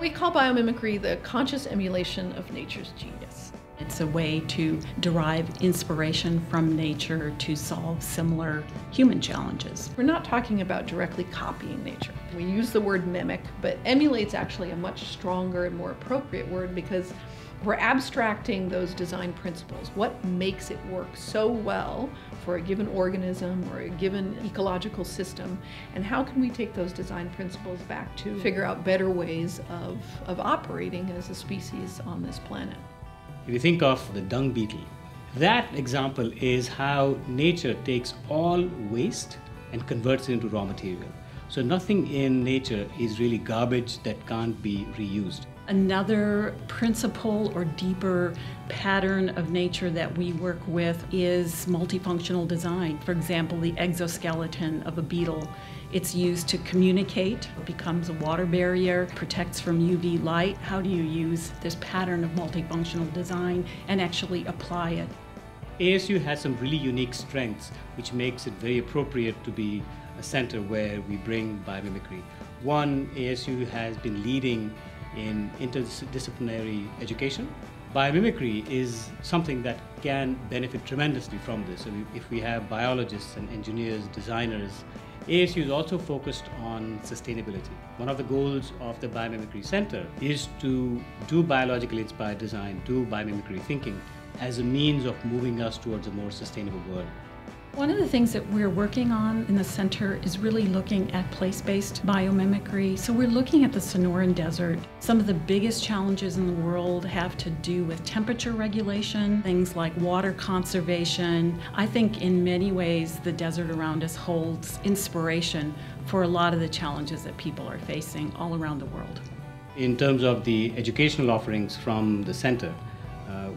We call biomimicry the conscious emulation of nature's genius. It's a way to derive inspiration from nature to solve similar human challenges. We're not talking about directly copying nature. We use the word mimic, but emulate's actually a much stronger and more appropriate word because we're abstracting those design principles. What makes it work so well for a given organism or a given ecological system, and how can we take those design principles back to figure out better ways of operating as a species on this planet? If you think of the dung beetle, that example is how nature takes all waste and converts it into raw material. So nothing in nature is really garbage that can't be reused. Another principle or deeper pattern of nature that we work with is multifunctional design. For example, the exoskeleton of a beetle. It's used to communicate, it becomes a water barrier, protects from UV light. How do you use this pattern of multifunctional design and actually apply it? ASU has some really unique strengths, which makes it very appropriate to be a center where we bring biomimicry. One, ASU has been leading in interdisciplinary education. Biomimicry is something that can benefit tremendously from this. So if we have biologists and engineers, designers, ASU is also focused on sustainability. One of the goals of the Biomimicry Center is to do biologically inspired design, do biomimicry thinking as a means of moving us towards a more sustainable world. One of the things that we're working on in the center is really looking at place-based biomimicry. So we're looking at the Sonoran Desert. Some of the biggest challenges in the world have to do with temperature regulation, things like water conservation. I think in many ways the desert around us holds inspiration for a lot of the challenges that people are facing all around the world. In terms of the educational offerings from the center,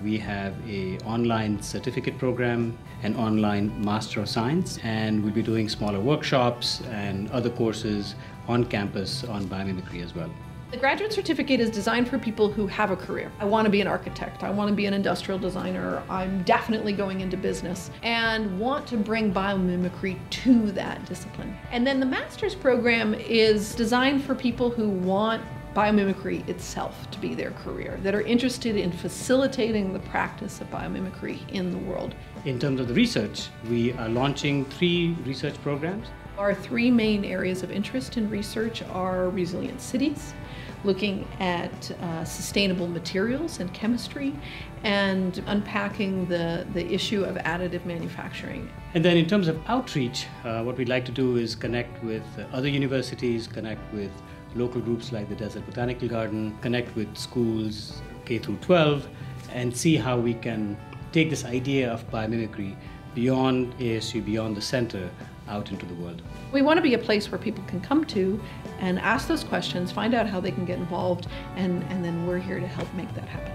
we have an online certificate program, an online Master of Science, and we'll be doing smaller workshops and other courses on campus on biomimicry as well. The graduate certificate is designed for people who have a career. I want to be an architect, I want to be an industrial designer, I'm definitely going into business, and want to bring biomimicry to that discipline. And then the master's program is designed for people who want biomimicry itself to be their career, that are interested in facilitating the practice of biomimicry in the world. In terms of the research, we are launching 3 research programs. Our 3 main areas of interest in research are resilient cities, looking at sustainable materials and chemistry, and unpacking the issue of additive manufacturing. And then in terms of outreach, what we'd like to do is connect with other universities, connect with local groups like the Desert Botanical Garden, connect with schools K-12, and see how we can take this idea of biomimicry beyond ASU, beyond the center, out into the world. We want to be a place where people can come to and ask those questions, find out how they can get involved, and then we're here to help make that happen.